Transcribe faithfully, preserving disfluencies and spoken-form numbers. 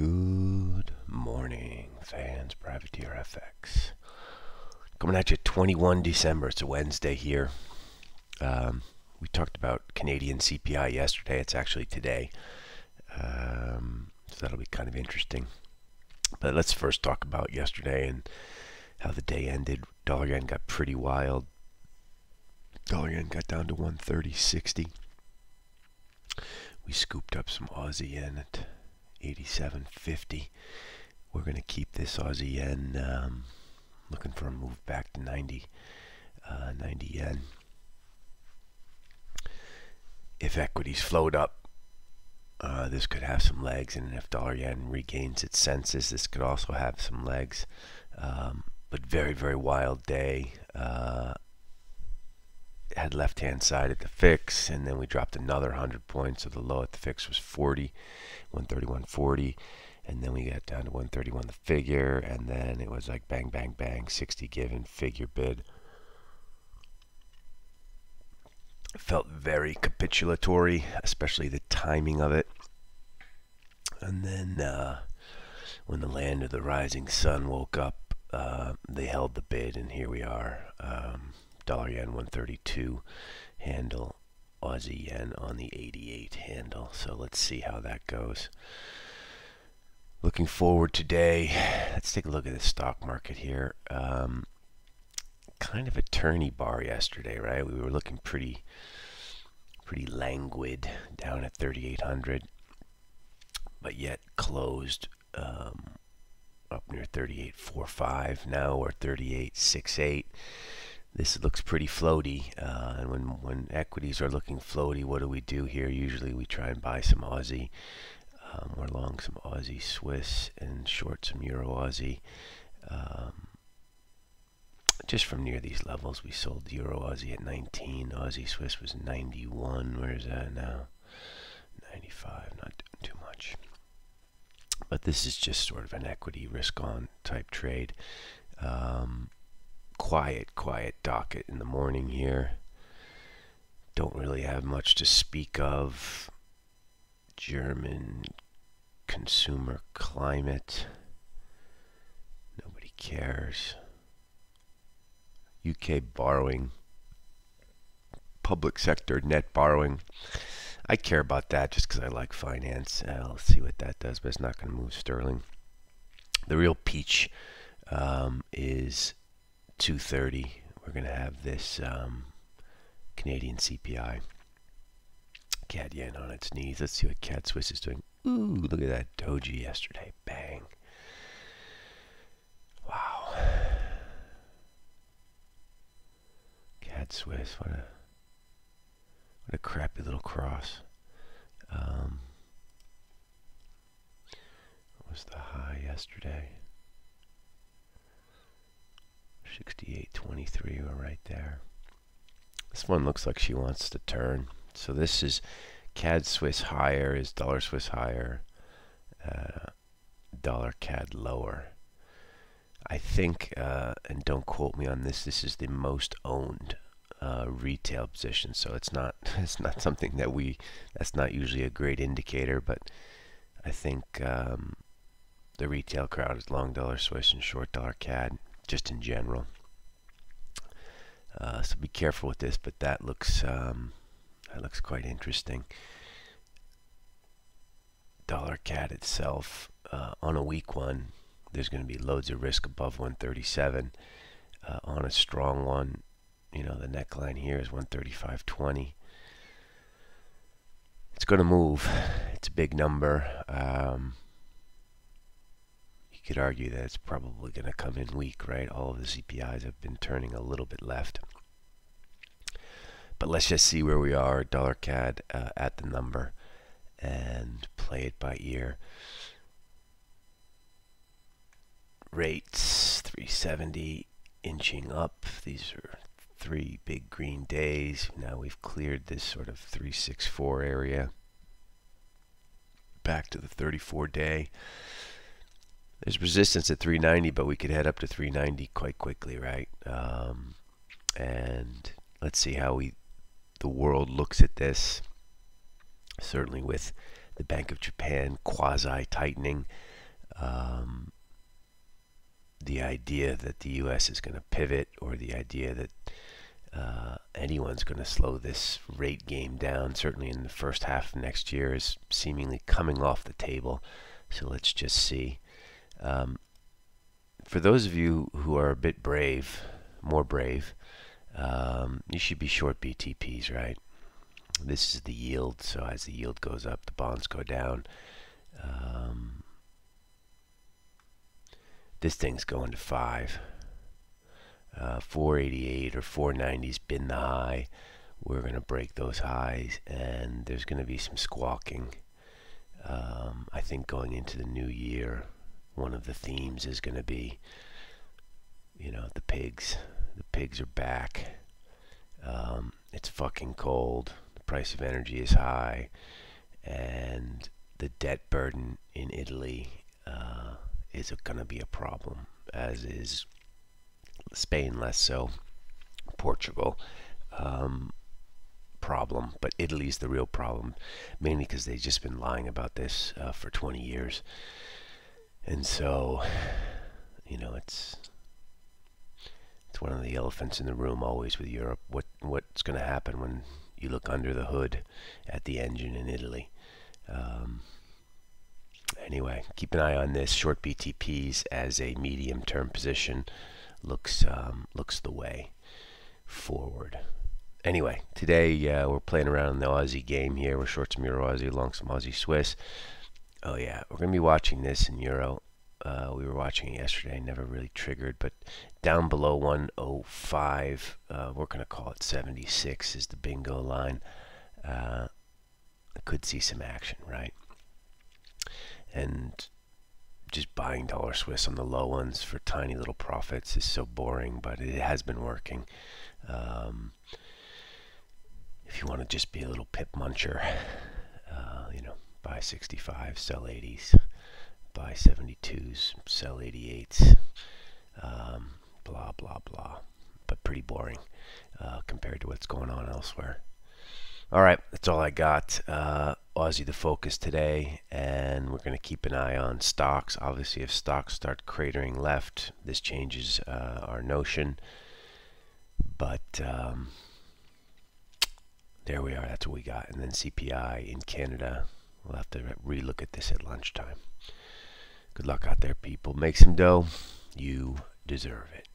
Good morning, fans. Privateer F X coming at you. Twenty-first of December, it's a Wednesday here. Um, we talked about Canadian C P I yesterday. It's actually today, um, so that'll be kind of interesting. But let's first talk about yesterday and how the day ended. Dollar yen got pretty wild. Dollar yen got down to one thirty sixty. We scooped up some Aussie yen at eighty-seven fifty. We're going to keep this Aussie yen, um, looking for a move back to ninety, uh, ninety yen. If equities float up, uh, this could have some legs, and if dollar yen regains its senses, this could also have some legs. Um, but very, very wild day. Uh, had left-hand side at the fix, and then we dropped another one hundred points, so the low at the fix was forty, one thirty-one forty, and then we got down to one thirty-one the figure, and then it was like bang, bang, bang, sixty given, figure bid. Felt very capitulatory, especially the timing of it. And then uh, when the land of the rising sun woke up, uh, they held the bid, and here we are. Um, Dollar yen one thirty-two handle, Aussie yen on the eighty-eight handle. So let's see how that goes. Looking forward today, let's take a look at the stock market here. Um, kind of a turny bar yesterday, right? We were looking pretty, pretty languid down at thirty-eight hundred, but yet closed um, up near thirty-eight forty-five. Now we're thirty-eight sixty-eight. This looks pretty floaty, uh, and when, when equities are looking floaty, what do we do here? Usually we try and buy some Aussie. Um, we're long some Aussie Swiss and short some Euro Aussie. Um, just from near these levels, we sold Euro Aussie at nineteen. Aussie Swiss was ninety-one. Where is that now? ninety-five, not doing too much. But this is just sort of an equity risk-on type trade. Um, Quiet, quiet docket in the morning here. Don't really have much to speak of. German consumer climate. Nobody cares. U K borrowing. Public sector net borrowing. I care about that just because I like finance. Uh, I'll see what that does, but it's not going to move sterling. The real peach um, is two thirty. We're going to have this um, Canadian C P I. C A D yen on its knees. Let's see what C A D Swiss is doing. Ooh, look at that doji yesterday. Bang. Wow. C A D Swiss. What a what a crappy little cross. Um, what was the high yesterday? sixty-eight twenty-three, we're right there. This one looks like she wants to turn. So this is C A D Swiss higher is dollar Swiss higher, uh, dollar C A D lower. I think, uh, and don't quote me on this, this is the most owned uh, retail position. So it's not it's not something that we, that's not usually a great indicator, but I think um, the retail crowd is long dollar Swiss and short dollar C A D. Just in general, uh, so be careful with this. But that looks um, that looks quite interesting. Dollar C A D itself uh, on a weak one, there's going to be loads of risk above one thirty-seven. Uh, on a strong one, you know the neckline here is one thirty-five twenty. It's going to move. It's a big number. Um, You could argue that it's probably going to come in weak, right? All of the C P Is have been turning a little bit left. But let's just see where we are, dollar C A D uh, at the number, and play it by ear. Rates, three seventy, inching up. These are three big green days. Now we've cleared this sort of three sixty-four area. Back to the thirty-four day. There's resistance at three ninety, but we could head up to three ninety quite quickly, right? Um, and let's see how we, the world looks at this. Certainly with the Bank of Japan quasi-tightening, um, the idea that the U S is going to pivot, or the idea that uh, anyone's going to slow this rate game down, certainly in the first half of next year, is seemingly coming off the table. So let's just see. Um, for those of you who are a bit brave, more brave, um, you should be short B T Ps, right? This is the yield, so as the yield goes up, the bonds go down. Um, this thing's going to five. Uh, four eighty-eight or four ninety has been the high. We're going to break those highs, and there's going to be some squawking. Um, I think going into the new year, one of the themes is going to be, you know, the pigs. The pigs are back. Um, it's fucking cold. Price of energy is high, and the debt burden in Italy uh, is going to be a problem, as is Spain, less so, Portugal. Um, problem, but Italy's the real problem, mainly because they've just been lying about this uh, for twenty years, and so, you know, it's it's one of the elephants in the room always with Europe. What what's going to happen when you look under the hood at the engine in Italy? Um, anyway, keep an eye on this. Short B T Ps as a medium-term position looks um, looks the way forward. Anyway, today uh, we're playing around in the Aussie game here. We're short some Euro Aussie, long some Aussie Swiss. Oh yeah, we're going to be watching this in Euro. Uh, we were watching it yesterday, never really triggered, but down below one oh five, uh, we're going to call it seventy-six is the bingo line. Uh, I could see some action, right? And just buying dollar Swiss on the low ones for tiny little profits is so boring, but it has been working. Um, if you want to just be a little pip muncher, uh, you know, buy sixty-fives, sell eighties. Buy seventy-twos, sell eighty-eights, um, blah, blah, blah. But pretty boring uh, compared to what's going on elsewhere. All right, that's all I got. Uh, Aussie the focus today, and we're going to keep an eye on stocks. Obviously, if stocks start cratering left, this changes uh, our notion. But um, there we are. That's what we got. And then C P I in Canada. We'll have to relook at this at lunchtime. Good luck out there, people. Make some dough. You deserve it.